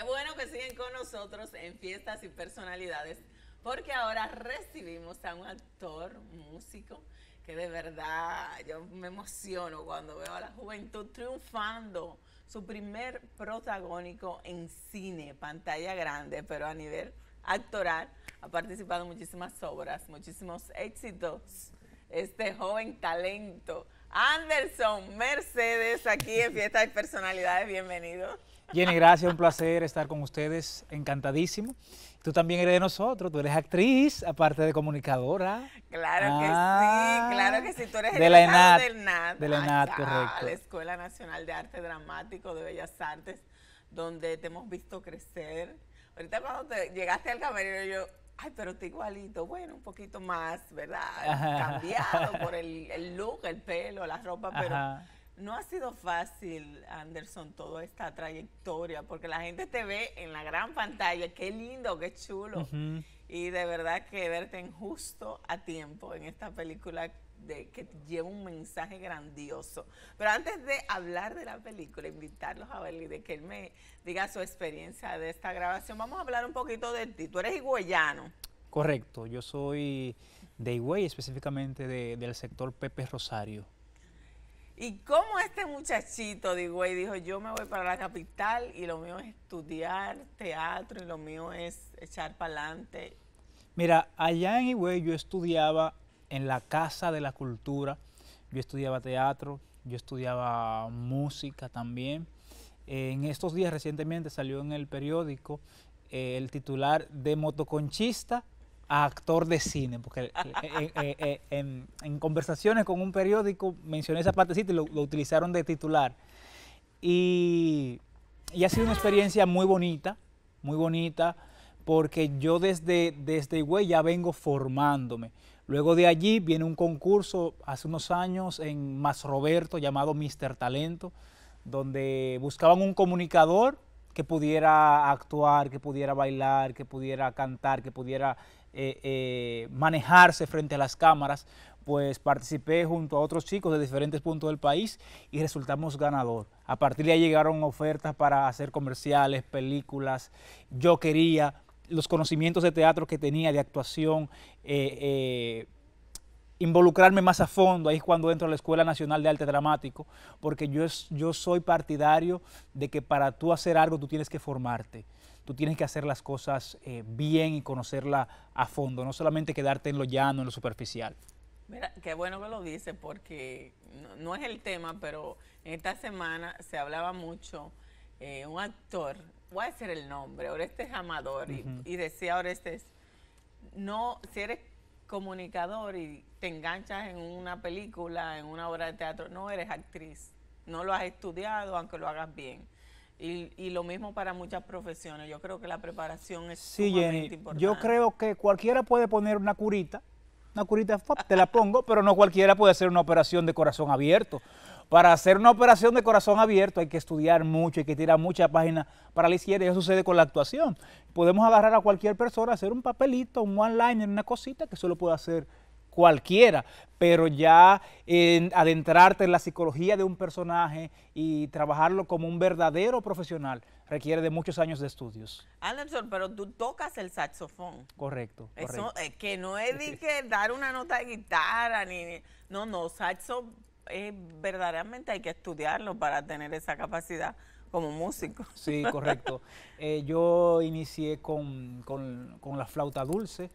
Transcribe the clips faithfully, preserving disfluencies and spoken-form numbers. Qué bueno que siguen con nosotros en Fiestas y Personalidades, porque ahora recibimos a un actor, músico, que de verdad yo me emociono cuando veo a la juventud triunfando. Su primer protagónico en cine, pantalla grande, pero a nivel actoral, ha participado en muchísimas obras, muchísimos éxitos. Este joven talento, Anderson Mercedes, aquí en Fiestas y Personalidades, bienvenido. Jenny, gracias, un placer estar con ustedes, encantadísimo. Tú también eres de nosotros, tú eres actriz, aparte de comunicadora. Claro ah, que sí, claro que sí, tú eres de el la ENAD, del ENAD, de la ENAD, allá, correcto. La Escuela Nacional de Arte Dramático de Bellas Artes, donde te hemos visto crecer. Ahorita cuando te llegaste al camerino yo, ay, pero te igualito, bueno, un poquito más, ¿verdad? Cambiado por el, el look, el pelo, la ropa, pero... Ajá. No ha sido fácil, Anderson, toda esta trayectoria, porque la gente te ve en la gran pantalla, qué lindo, qué chulo, uh-huh. y de verdad que verte en Justo a Tiempo, en esta película de, que lleva un mensaje grandioso. Pero antes de hablar de la película, invitarlos a ver y de que él me diga su experiencia de esta grabación, vamos a hablar un poquito de ti. Tú eres higüeyano. Correcto, yo soy de Higüey, específicamente de, del sector Pepe Rosario. Y cómo este muchachito de Higüey dijo, yo me voy para la capital y lo mío es estudiar teatro y lo mío es echar para adelante. Mira, allá en Higüey yo estudiaba en la Casa de la Cultura, yo estudiaba teatro, yo estudiaba música también. En estos días recientemente salió en el periódico eh, el titular de motoconchista a actor de cine, porque eh, eh, eh, en, en conversaciones con un periódico mencioné esa partecita y lo, lo utilizaron de titular. Y, y ha sido una experiencia muy bonita, muy bonita, porque yo desde, desde Higüey ya vengo formándome. Luego de allí viene un concurso hace unos años en Mas Roberto llamado Mister Talento, donde buscaban un comunicador que pudiera actuar, que pudiera bailar, que pudiera cantar, que pudiera... Eh, eh, manejarse frente a las cámaras, pues participé junto a otros chicos de diferentes puntos del país y resultamos ganador. A partir de ahí llegaron ofertas para hacer comerciales, películas. Yo quería los conocimientos de teatro que tenía, de actuación, eh, eh, involucrarme más a fondo. Ahí es cuando entro a la Escuela Nacional de Arte Dramático, porque yo, yo soy partidario de que para tú hacer algo tú tienes que formarte. Tú tienes que hacer las cosas eh, bien y conocerla a fondo, no solamente quedarte en lo llano, en lo superficial. Mira, qué bueno que lo dices porque no, no es el tema, pero en esta semana se hablaba mucho eh, un actor, voy a decir el nombre, Orestes Amador, uh-huh. y, y decía Orestes, no, si eres comunicador y te enganchas en una película, en una obra de teatro, no eres actriz, no lo has estudiado aunque lo hagas bien. Y, y lo mismo para muchas profesiones. Yo creo que la preparación es sí, sumamente Jenny, importante. Yo creo que cualquiera puede poner una curita, una curita, te la pongo, pero no cualquiera puede hacer una operación de corazón abierto. Para hacer una operación de corazón abierto hay que estudiar mucho, hay que tirar muchas páginas para la izquierda. Y eso sucede con la actuación. Podemos agarrar a cualquier persona, hacer un papelito, un one-liner, una cosita que solo puede hacer cualquiera, pero ya eh, adentrarte en la psicología de un personaje y trabajarlo como un verdadero profesional requiere de muchos años de estudios. Anderson, pero tú tocas el saxofón. Correcto, correcto. Eso, eh, que no es de que dar una nota de guitarra, ni, ni no, no, saxo eh, verdaderamente hay que estudiarlo para tener esa capacidad como músico. Sí, correcto. eh, yo inicié con, con, con la flauta dulce.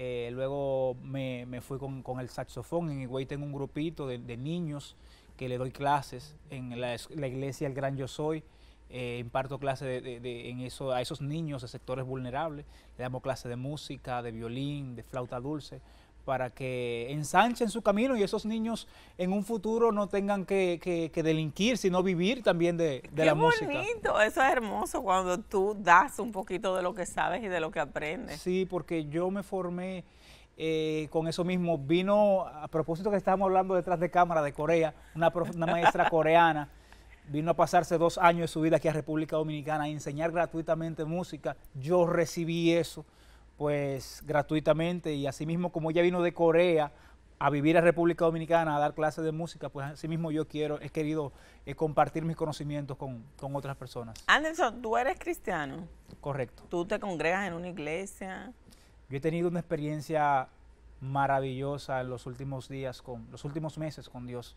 Eh, luego me, me fui con, con el saxofón. En Higüey tengo un grupito de, de niños que le doy clases en la, la iglesia El Gran Yo Soy. Eh, imparto clases de, de, de, en eso, a esos niños de sectores vulnerables. Le damos clases de música, de violín, de flauta dulce, para que ensanchen su camino y esos niños en un futuro no tengan que, que, que delinquir, sino vivir también de, de la música. ¡Qué bonito! Eso es hermoso cuando tú das un poquito de lo que sabes y de lo que aprendes. Sí, porque yo me formé eh, con eso mismo. Vino, a propósito que estábamos hablando detrás de cámara de Corea, una, prof, una maestra coreana, vino a pasarse dos años de su vida aquí a República Dominicana a enseñar gratuitamente música. Yo recibí eso, pues gratuitamente, y así mismo como ella vino de Corea a vivir a República Dominicana, a dar clases de música, pues así mismo yo quiero, he querido eh, compartir mis conocimientos con, con otras personas. Anderson, ¿tú eres cristiano? Correcto. ¿Tú te congregas en una iglesia? Yo he tenido una experiencia maravillosa en los últimos días, con, los últimos meses con Dios.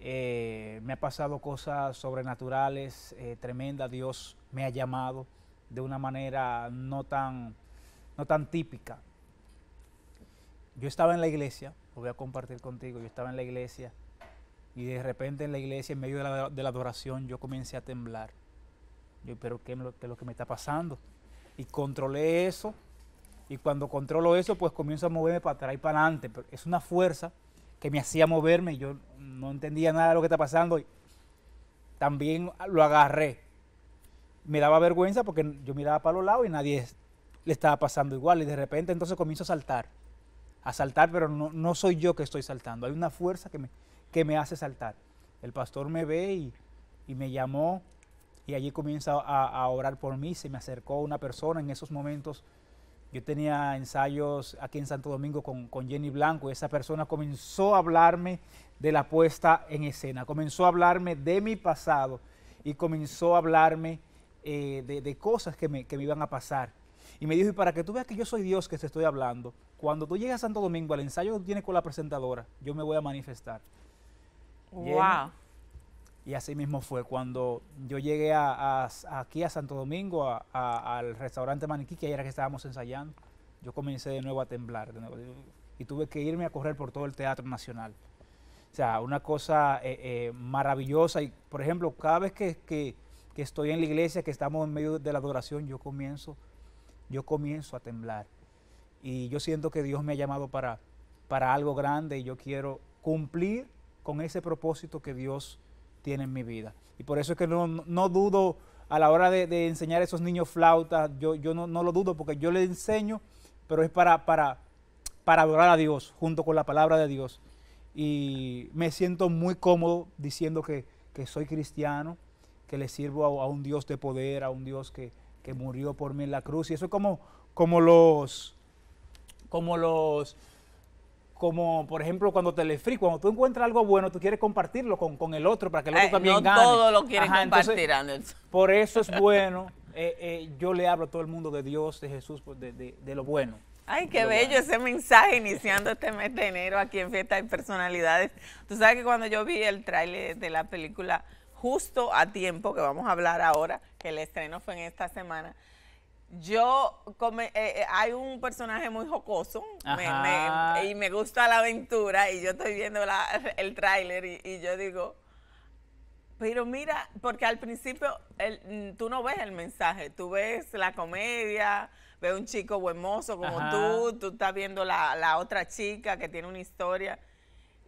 Eh, me ha pasado cosas sobrenaturales, eh, tremendas. Dios me ha llamado de una manera no tan, no tan típica. Yo estaba en la iglesia, lo voy a compartir contigo, yo estaba en la iglesia y de repente en la iglesia, en medio de la, de la adoración, yo comencé a temblar. Yo, pero ¿qué, qué es lo que me está pasando? Y controlé eso, y cuando controlo eso, pues comienzo a moverme para atrás y para adelante. Pero es una fuerza que me hacía moverme y yo no entendía nada de lo que está pasando. Y también lo agarré. Me daba vergüenza porque yo miraba para los lados y nadie le estaba pasando igual. Y de repente entonces comienzo a saltar. a saltar, pero no, no soy yo que estoy saltando. Hay una fuerza que me, que me hace saltar. El pastor me ve y, y me llamó y allí comienza a, a orar por mí. Se me acercó una persona en esos momentos. Yo tenía ensayos aquí en Santo Domingo con, con Jenny Blanco. Esa persona comenzó a hablarme de la puesta en escena, comenzó a hablarme de mi pasado y comenzó a hablarme eh, de, de cosas que me, que me iban a pasar. Y me dijo, y para que tú veas que yo soy Dios que te estoy hablando, cuando tú llegas a Santo Domingo, al ensayo que tú tienes con la presentadora, yo me voy a manifestar. ¡Wow! Y así mismo fue. Cuando yo llegué a, a, aquí a Santo Domingo, a, a, al restaurante Maniquí, que ahí era que estábamos ensayando, yo comencé de nuevo a temblar. De nuevo, y tuve que irme a correr por todo el Teatro Nacional. O sea, una cosa eh, eh, maravillosa. Y, por ejemplo, cada vez que, que, que estoy en la iglesia, que estamos en medio de la adoración, yo comienzo, yo comienzo a temblar. Y yo siento que Dios me ha llamado para, para algo grande y yo quiero cumplir con ese propósito que Dios tiene en mi vida. Y por eso es que no, no dudo a la hora de, de enseñar a esos niños flautas, yo, yo no, no lo dudo porque yo les enseño, pero es para, para, para adorar a Dios junto con la palabra de Dios. Y me siento muy cómodo diciendo que, que soy cristiano, que le sirvo a, a un Dios de poder, a un Dios que, que murió por mí en la cruz. Y eso es como, como los... Como los, como por ejemplo cuando Telefri, cuando tú encuentras algo bueno, tú quieres compartirlo con, con el otro para que el otro Ay, también no gane. No todo lo quieres Ajá, compartir, Anderson. Por eso es bueno, eh, eh, yo le hablo a todo el mundo de Dios, de Jesús, de, de, de lo bueno. Ay, qué bello bueno. Ese mensaje iniciando este mes de enero aquí en Fiesta de Personalidades. Tú sabes que cuando yo vi el tráiler de la película Justo a Tiempo, que vamos a hablar ahora, que el estreno fue en esta semana, Yo, come, eh, hay un personaje muy jocoso me, me, y me gusta la aventura y yo estoy viendo la, el tráiler y, y yo digo, pero mira, porque al principio el, tú no ves el mensaje, tú ves la comedia, ves un chico buen mozo como Ajá. tú, tú estás viendo la, la otra chica que tiene una historia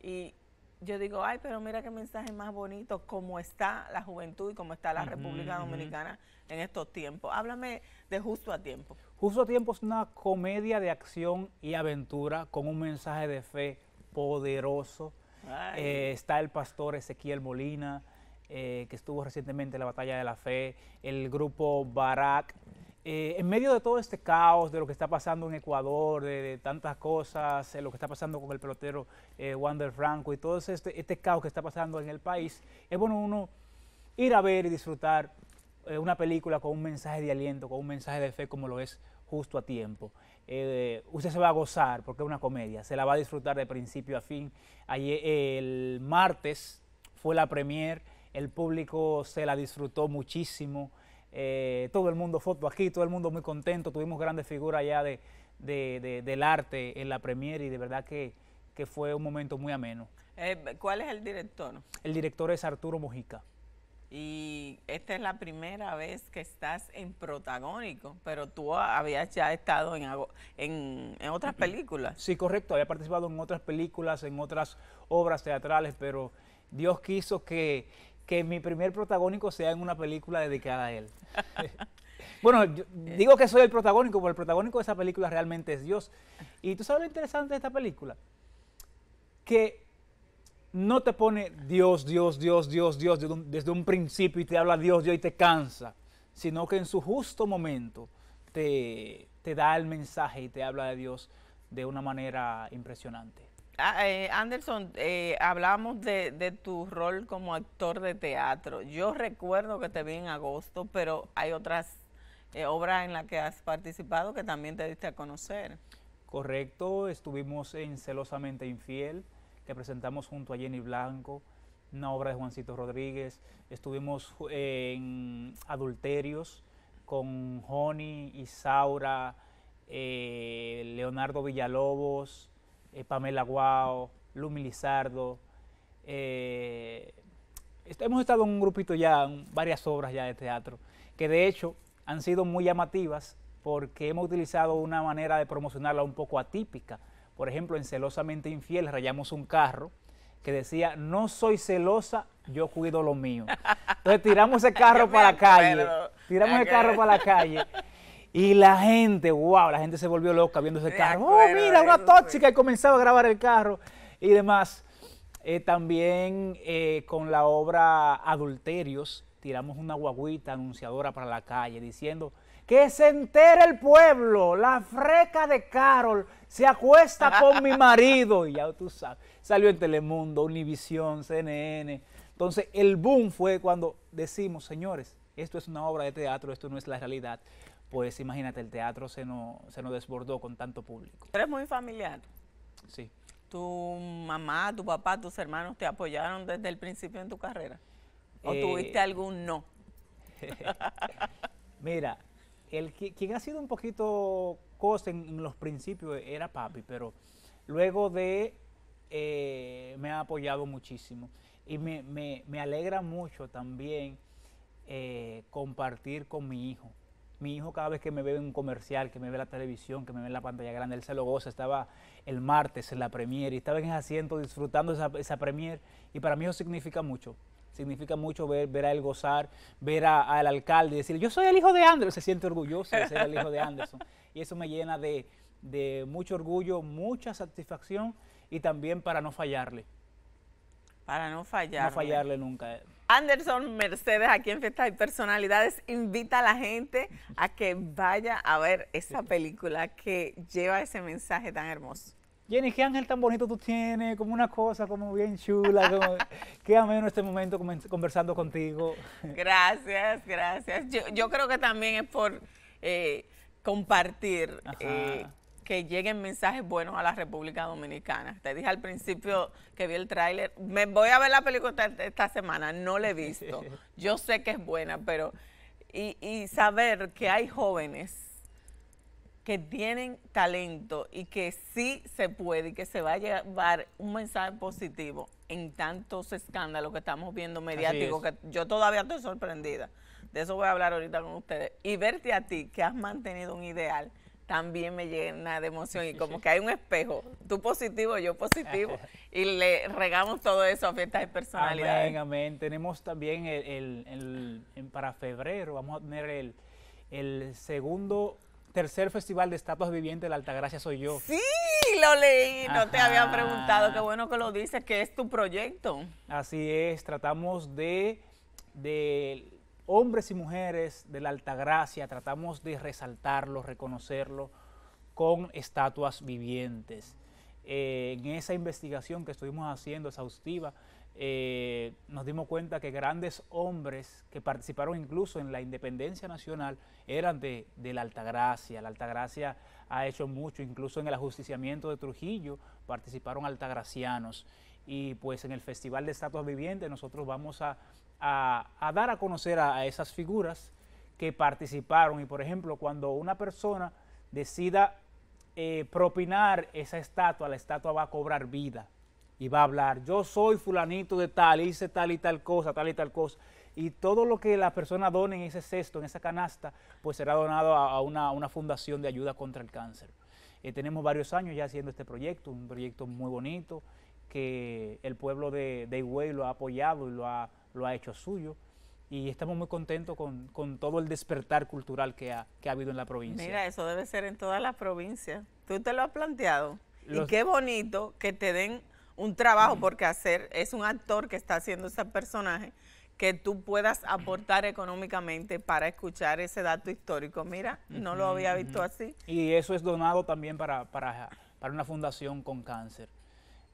y yo digo, ay, pero mira qué mensaje más bonito, cómo está la juventud y cómo está la uh-huh, República Dominicana uh-huh. en estos tiempos. Háblame de Justo a Tiempo. Justo a Tiempo es una comedia de acción y aventura con un mensaje de fe poderoso. Eh, está el pastor Ezequiel Molina, eh, que estuvo recientemente en la Batalla de la Fe, el grupo Barak. Eh, en medio de todo este caos, de lo que está pasando en Ecuador, de, de tantas cosas, eh, lo que está pasando con el pelotero eh, Wander Franco y todo este, este caos que está pasando en el país, es bueno uno ir a ver y disfrutar eh, una película con un mensaje de aliento, con un mensaje de fe como lo es Justo a Tiempo. Eh, usted se va a gozar porque es una comedia, se la va a disfrutar de principio a fin. Ayer, el martes fue la premier, el público se la disfrutó muchísimo. Eh, todo el mundo foto aquí, todo el mundo muy contento, tuvimos grandes figuras ya de, de, de, del arte en la premier y de verdad que, que fue un momento muy ameno. Eh, ¿Cuál es el director? El director es Arturo Mojica. Y esta es la primera vez que estás en protagónico, pero tú habías ya estado en, en, en otras películas. Sí, correcto, había participado en otras películas, en otras obras teatrales, pero Dios quiso que que mi primer protagónico sea en una película dedicada a él. Bueno, yo digo que soy el protagónico, porque el protagónico de esa película realmente es Dios. Y tú sabes lo interesante de esta película, que no te pone Dios, Dios, Dios, Dios, Dios desde un, desde un principio y te habla Dios, Dios y te cansa, sino que en su justo momento te, te da el mensaje y te habla de Dios de una manera impresionante. eh, Anderson, eh, hablamos de, de tu rol como actor de teatro. Yo recuerdo que te vi en agosto, pero hay otras eh, obras en las que has participado que también te diste a conocer. Correcto, estuvimos en Celosamente Infiel, que presentamos junto a Jenny Blanco, una obra de Juancito Rodríguez. Estuvimos en Adulterios con Joni, Isaura, eh, Leonardo Villalobos, eh, Pamela Guao, Lumi Lizardo. Eh, est- hemos estado en un grupito ya, en varias obras ya de teatro, que de hecho han sido muy llamativas porque hemos utilizado una manera de promocionarla un poco atípica. Por ejemplo, en Celosamente Infiel rayamos un carro que decía, no soy celosa, yo cuido lo mío. Entonces tiramos ese carro para la calle, tiramos el carro para la calle y la gente, wow, la gente se volvió loca viendo ese carro. Oh, mira, una tóxica, y comenzaba a grabar el carro y demás. Eh, también eh, con la obra Adulterios tiramos una guagüita anunciadora para la calle diciendo, que se entere el pueblo, la freca de Carol se acuesta con mi marido. Y ya tú sabes, salió en Telemundo, Univisión, C N N. Entonces el boom fue cuando decimos, señores, esto es una obra de teatro, esto no es la realidad. Pues imagínate, el teatro se nos, se nos desbordó con tanto público. ¿Eres muy familiar? Sí. ¿Tu mamá, tu papá, tus hermanos te apoyaron desde el principio en tu carrera? ¿O eh, tuviste algún no? Mira, el quien ha sido un poquito cosa en, en los principios era papi, pero luego de eh, me ha apoyado muchísimo. Y me, me, me alegra mucho también eh, compartir con mi hijo. Mi hijo, cada vez que me ve en un comercial, que me ve en la televisión, que me ve en la pantalla grande, él se lo goza. Estaba el martes en la premiere y estaba en ese asiento disfrutando esa, esa premiere. Y para mí eso significa mucho. Significa mucho ver, ver a él gozar, ver al alcalde y decir, yo soy el hijo de Anderson. Se siente orgulloso de ser el hijo de Anderson. Y eso me llena de, de mucho orgullo, mucha satisfacción y también para no fallarle. Para no fallarle. No fallarle nunca. Anderson Mercedes, aquí en Fiestas y Personalidades, invita a la gente a que vaya a ver esa película que lleva ese mensaje tan hermoso. Jenny, qué ángel tan bonito tú tienes, como una cosa como bien chula, como, qué ameno este momento conversando contigo. Gracias, gracias. Yo, yo creo que también es por eh, compartir, eh, que lleguen mensajes buenos a la República Dominicana. Te dije al principio que vi el tráiler, me voy a ver la película esta, esta semana, no la he visto. Yo sé que es buena, pero... Y, y saber que hay jóvenes que tienen talento y que sí se puede y que se va a llevar un mensaje positivo en tantos escándalos que estamos viendo mediáticos, que yo todavía estoy sorprendida. De eso voy a hablar ahorita con ustedes. Y verte a ti, que has mantenido un ideal, también me llena de emoción. Y como que hay un espejo, tú positivo, yo positivo, y le regamos todo eso a Fiestas y Personalidades. Amén, amén. Tenemos también el, el, el, para febrero, vamos a tener el, el segundo... tercer Festival de Estatuas Vivientes de la Altagracia Soy Yo. Sí, lo leí, no Ajá. te había preguntado, qué bueno que lo dices, que es tu proyecto. Así es, tratamos de, de hombres y mujeres de la Altagracia, tratamos de resaltarlos, reconocerlos con estatuas vivientes. Eh, en esa investigación que estuvimos haciendo exhaustiva, eh, nos dimos cuenta que grandes hombres que participaron incluso en la independencia nacional eran de, de la Altagracia. La Altagracia ha hecho mucho, incluso en el ajusticiamiento de Trujillo participaron altagracianos. Y pues en el Festival de Estatuas Vivientes nosotros vamos a, a, a dar a conocer a, a esas figuras que participaron. Y por ejemplo, cuando una persona decida eh, propinar esa estatua, la estatua va a cobrar vida. Y va a hablar, yo soy fulanito de tal, hice tal y tal cosa, tal y tal cosa. Y todo lo que la persona done en ese cesto, en esa canasta, pues será donado a, a, una, a una fundación de ayuda contra el cáncer. Eh, tenemos varios años ya haciendo este proyecto, un proyecto muy bonito, que el pueblo de, de Higüey lo ha apoyado y lo ha, lo ha hecho suyo. Y estamos muy contentos con, con todo el despertar cultural que ha, que ha habido en la provincia. Mira, eso debe ser en todas las provincias. Tú te lo has planteado. Los, y qué bonito que te den... un trabajo por qué hacer, es un actor que está haciendo ese personaje, que tú puedas aportar económicamente para escuchar ese dato histórico. Mira, no lo había visto así. Y eso es donado también para, para, para una fundación con cáncer.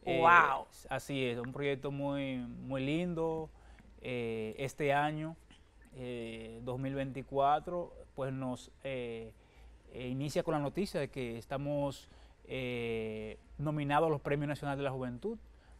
Eh, wow. Así es, un proyecto muy, muy lindo. Eh, este año, eh, dos mil veinticuatro, pues nos eh, eh, inicia con la noticia de que estamos eh, nominados a los Premios Nacionales de la Juventud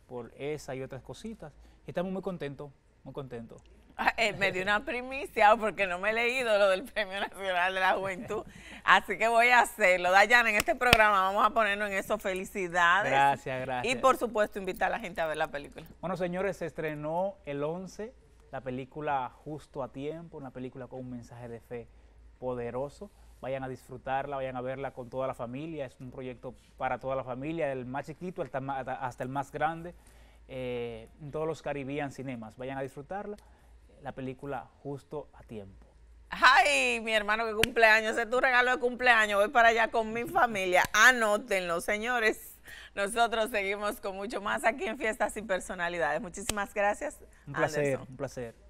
por esa y otras cositas. Estamos muy contentos, muy contentos. Ah, eh, me dio una primicia porque no me he leído lo del Premio Nacional de la Juventud, así que voy a hacerlo. Dayana, en este programa vamos a ponernos en eso. Felicidades. Gracias, gracias. Y por supuesto invitar a la gente a ver la película. Bueno, señores, se estrenó el once la película Justo a Tiempo, una película con un mensaje de fe poderoso. Vayan a disfrutarla, vayan a verla con toda la familia. Es un proyecto para toda la familia, del más chiquito hasta el más grande, eh, en todos los Caribbean Cinemas. Vayan a disfrutarla. La película Justo a Tiempo. Ay, mi hermano que cumpleaños, ese es tu regalo de cumpleaños, voy para allá con mi familia. Anótenlo, señores. Nosotros seguimos con mucho más aquí en Fiestas y Personalidades. Muchísimas gracias, Anderson. Un placer, un placer.